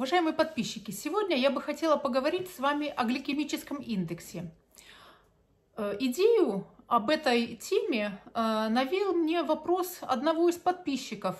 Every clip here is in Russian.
Уважаемые подписчики, сегодня я бы хотела поговорить с вами о гликемическом индексе. Идею об этой теме навел мне вопрос одного из подписчиков,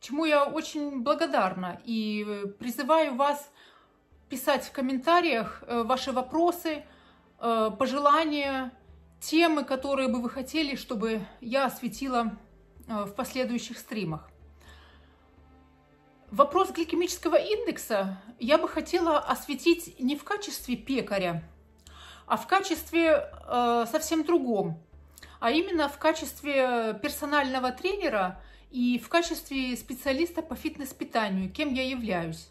чему я очень благодарна. И призываю вас писать в комментариях ваши вопросы, пожелания, темы, которые бы вы хотели, чтобы я осветила в последующих стримах. Вопрос гликемического индекса я бы хотела осветить не в качестве пекаря, а в качестве совсем другом, а именно в качестве персонального тренера и в качестве специалиста по фитнес-питанию, кем я являюсь.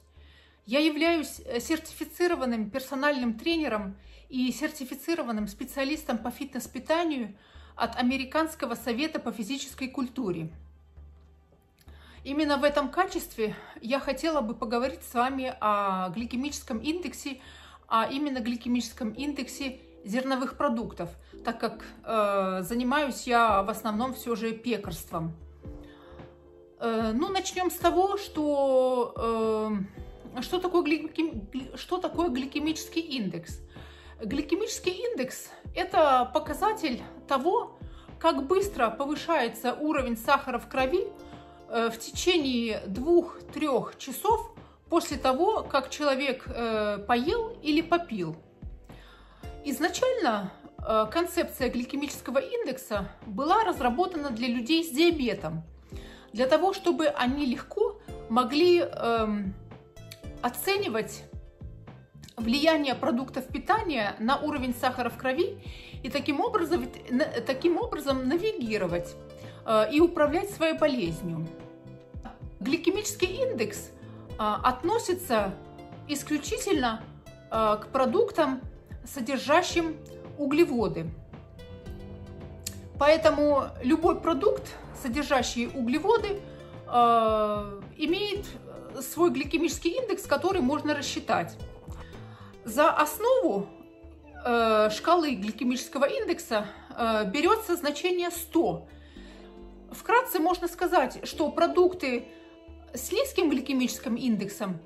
Я являюсь сертифицированным персональным тренером и сертифицированным специалистом по фитнес-питанию от Американского совета по физической культуре. Именно в этом качестве я хотела бы поговорить с вами о гликемическом индексе, а именно гликемическом индексе зерновых продуктов, так как занимаюсь я в основном все же пекарством. Ну, начнем с того, что, что такое гликемический индекс. Гликемический индекс – это показатель того, как быстро повышается уровень сахара в крови в течение 2-3 часов после того, как человек поел или попил. Изначально концепция гликемического индекса была разработана для людей с диабетом, для того, чтобы они легко могли оценивать влияние продуктов питания на уровень сахара в крови и таким образом навигировать и управлять своей болезнью. Гликемический индекс относится исключительно к продуктам, содержащим углеводы. Поэтому любой продукт, содержащий углеводы, имеет свой гликемический индекс, который можно рассчитать. За основу шкалы гликемического индекса берется значение 100. Вкратце можно сказать, что продукты с низким гликемическим индексом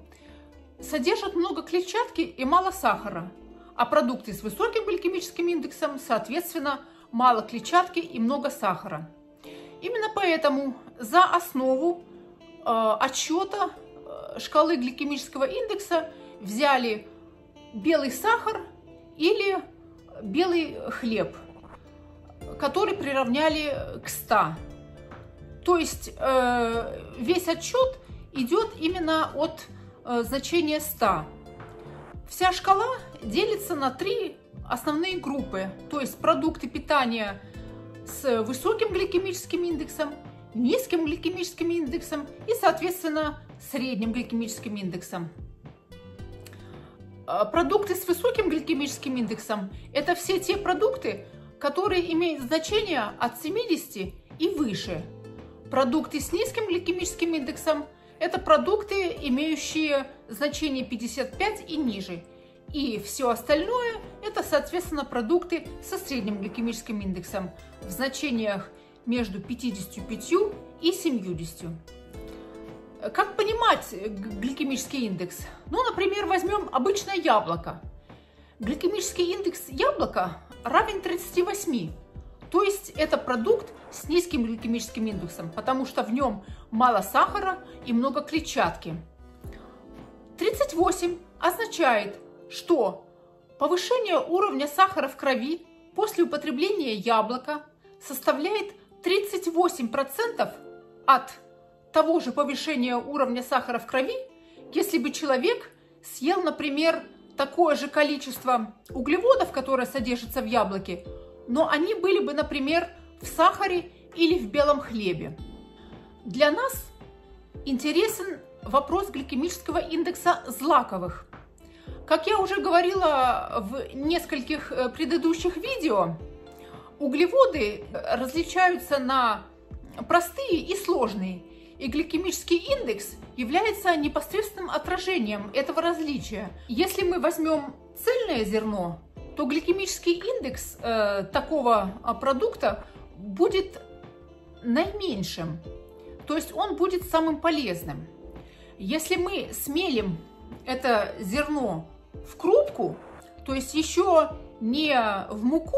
содержат много клетчатки и мало сахара, а продукты с высоким гликемическим индексом, соответственно, мало клетчатки и много сахара. Именно поэтому за основу отсчета шкалы гликемического индекса взяли белый сахар или белый хлеб, который приравняли к 100. То есть весь отсчет идет именно от значения 100. Вся шкала делится на 3 основные группы, то есть продукты питания с высоким гликемическим индексом, низким гликемическим индексом и, соответственно, средним гликемическим индексом. Продукты с высоким гликемическим индексом – это все те продукты, которые имеют значение от 70 и выше. Продукты с низким гликемическим индексом – это продукты, имеющие значение 55 и ниже. И все остальное – это, соответственно, продукты со средним гликемическим индексом в значениях между 55 и 70. Как понимать гликемический индекс? Ну, например, возьмем обычное яблоко. Гликемический индекс яблока равен 38. То есть это продукт с низким гликемическим индексом, потому что в нем мало сахара и много клетчатки. 38 означает, что повышение уровня сахара в крови после употребления яблока составляет 38% от того же повышения уровня сахара в крови, если бы человек съел, например, такое же количество углеводов, которое содержится в яблоке, но они были бы, например, в сахаре или в белом хлебе. Для нас интересен вопрос гликемического индекса злаковых. Как я уже говорила в нескольких предыдущих видео, углеводы различаются на простые и сложные, и гликемический индекс является непосредственным отражением этого различия. Если мы возьмем цельное зерно, то гликемический индекс такого продукта будет наименьшим, то есть он будет самым полезным. Если мы смелим это зерно в крупку, то есть еще не в муку,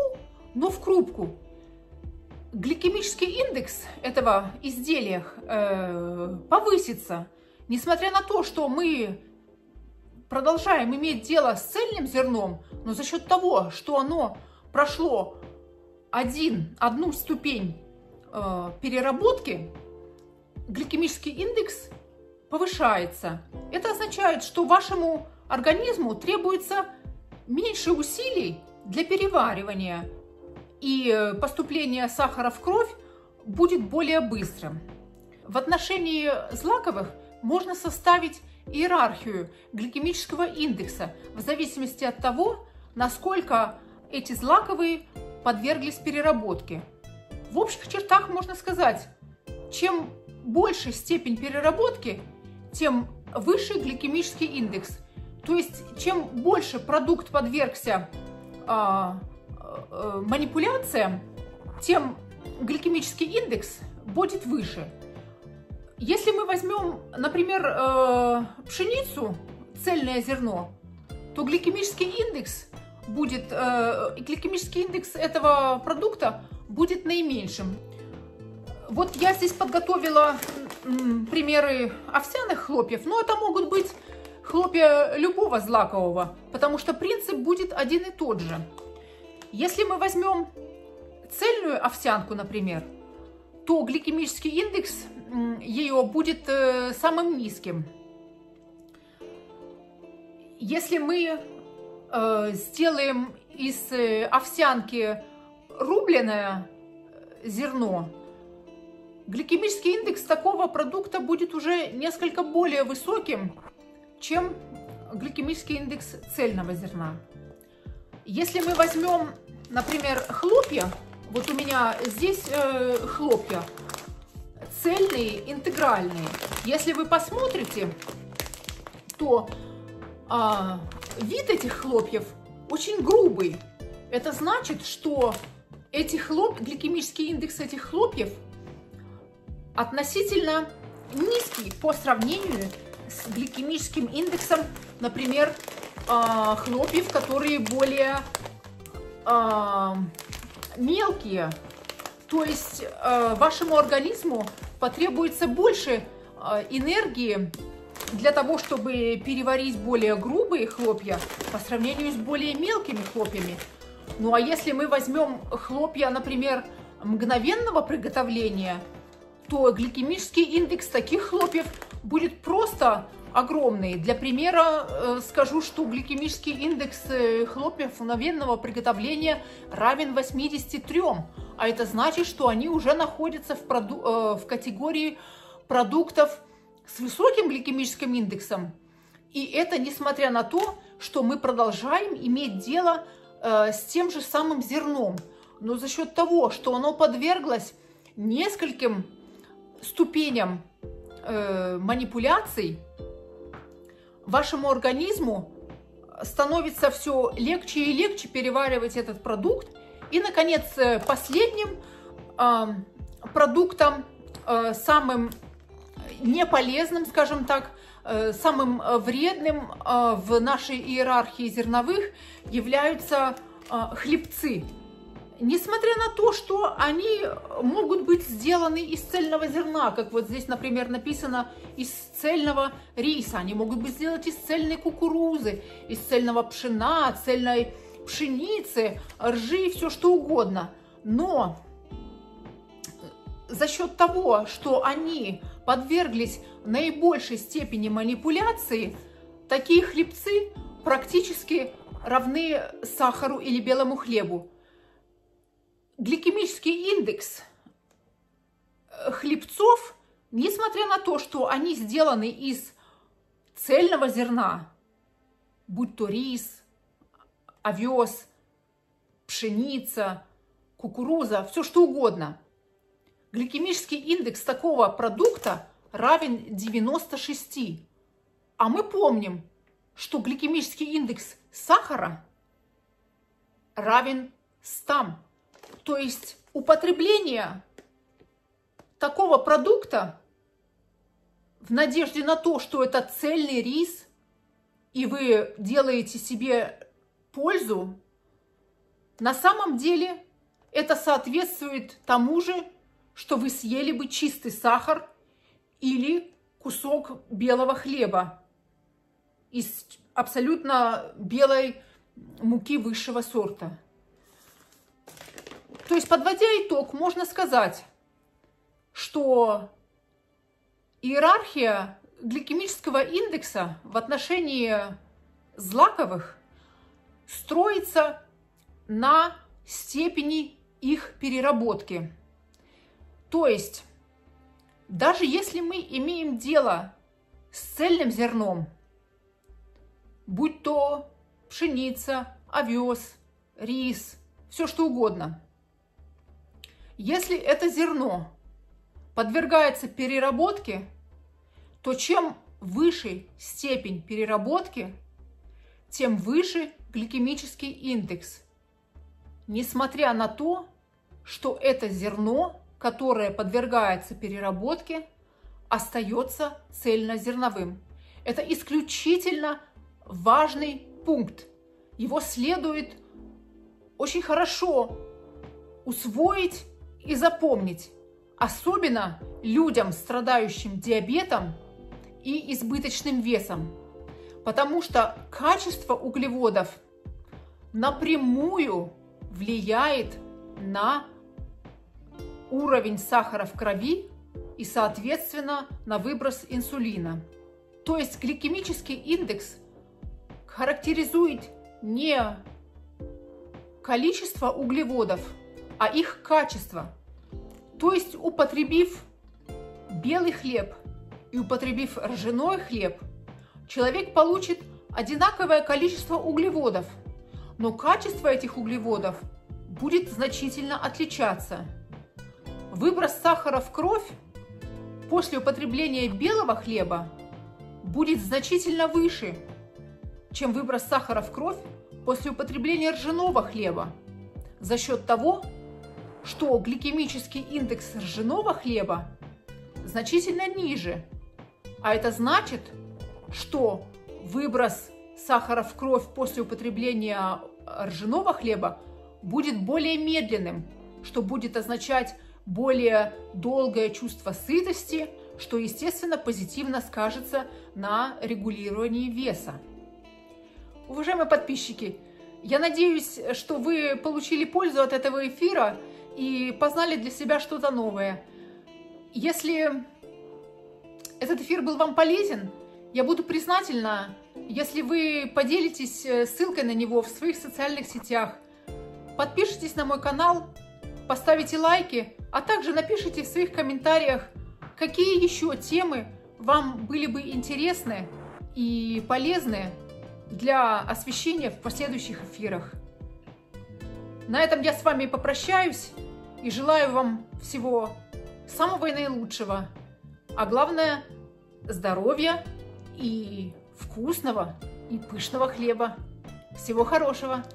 но в крупку, гликемический индекс этого изделия повысится. Несмотря на то, что мы продолжаем иметь дело с цельным зерном, но за счет того, что оно прошло одну ступень переработки, гликемический индекс повышается. Это означает, что вашему организму требуется меньше усилий для переваривания, и поступление сахара в кровь будет более быстрым. В отношении злаковых можно составить иерархию гликемического индекса в зависимости от того, насколько эти злаковые подверглись переработке. В общих чертах можно сказать, чем больше степень переработки, тем выше гликемический индекс. То есть, чем больше продукт подвергся манипуляциям, тем гликемический индекс будет выше. Если мы возьмем, например, пшеницу, цельное зерно, то гликемический индекс этого продукта будет наименьшим. Вот я здесь подготовила примеры овсяных хлопьев, но это могут быть хлопья любого злакового, потому что принцип будет один и тот же. Если мы возьмем цельную овсянку, например, то гликемический индекс ее будет самым низким. Если мы сделаем из овсянки рубленое зерно, гликемический индекс такого продукта будет уже несколько более высоким, чем гликемический индекс цельного зерна. Если мы возьмем, например, хлопья, вот у меня здесь хлопья цельные, интегральные. Если вы посмотрите, то вид этих хлопьев очень грубый. Это значит, что гликемический индекс этих хлопьев относительно низкий по сравнению с гликемическим индексом, например, хлопьев, которые более мелкие. То есть вашему организму потребуется больше энергии для того, чтобы переварить более грубые хлопья по сравнению с более мелкими хлопьями. Ну а если мы возьмем хлопья, например, мгновенного приготовления, то гликемический индекс таких хлопьев будет просто огромный. Для примера скажу, что гликемический индекс хлопьев мгновенного приготовления равен 83, а это значит, что они уже находятся в категории продуктов с высоким гликемическим индексом. И это несмотря на то, что мы продолжаем иметь дело с тем же самым зерном, но за счет того, что оно подверглось нескольким ступеням манипуляций, вашему организму становится все легче и легче переваривать этот продукт. И, наконец, последним продуктом, самым неполезным, скажем так, самым вредным в нашей иерархии зерновых являются хлебцы. Несмотря на то, что они могут быть сделаны из цельного зерна, как вот здесь, например, написано, из цельного риса, они могут быть сделаны из цельной кукурузы, из цельного пшена, цельной пшеницы, ржи, все что угодно. Но за счет того, что они подверглись наибольшей степени манипуляции, такие хлебцы практически равны сахару или белому хлебу. Гликемический индекс хлебцов, несмотря на то, что они сделаны из цельного зерна, будь то рис, овес, пшеница, кукуруза, все что угодно, гликемический индекс такого продукта равен 96. А мы помним, что гликемический индекс сахара равен 100. То есть употребление такого продукта в надежде на то, что это цельный рис, и вы делаете себе пользу, на самом деле это соответствует тому же, что вы съели бы чистый сахар или кусок белого хлеба из абсолютно белой муки высшего сорта. То есть, подводя итог, можно сказать, что иерархия гликемического индекса в отношении злаковых строится на степени их переработки. То есть, даже если мы имеем дело с цельным зерном, будь то пшеница, овес, рис, все что угодно, если это зерно подвергается переработке, то чем выше степень переработки, тем выше гликемический индекс, несмотря на то, что это зерно, которое подвергается переработке, остается цельнозерновым. Это исключительно важный пункт. Его следует очень хорошо усвоить и запомнить, особенно людям, страдающим диабетом и избыточным весом, потому что качество углеводов напрямую влияет на уровень сахара в крови и, соответственно, на выброс инсулина. То есть гликемический индекс характеризует не количество углеводов, а их качество. То есть, употребив белый хлеб и употребив ржаной хлеб, человек получит одинаковое количество углеводов, но качество этих углеводов будет значительно отличаться. Выброс сахара в кровь после употребления белого хлеба будет значительно выше, чем выброс сахара в кровь после употребления ржаного хлеба, за счет того, что гликемический индекс ржаного хлеба значительно ниже. А это значит, что выброс сахара в кровь после употребления ржаного хлеба будет более медленным, что будет означать более долгое чувство сытости, что, естественно, позитивно скажется на регулировании веса. Уважаемые подписчики, я надеюсь, что вы получили пользу от этого эфира и познали для себя что-то новое. Если этот эфир был вам полезен, я буду признательна, если вы поделитесь ссылкой на него в своих социальных сетях, подпишитесь на мой канал, поставите лайки, а также напишите в своих комментариях, какие еще темы вам были бы интересны и полезны для освещения в последующих эфирах. На этом я с вами попрощаюсь и желаю вам всего самого и наилучшего, а главное – здоровья и вкусного и пышного хлеба. Всего хорошего!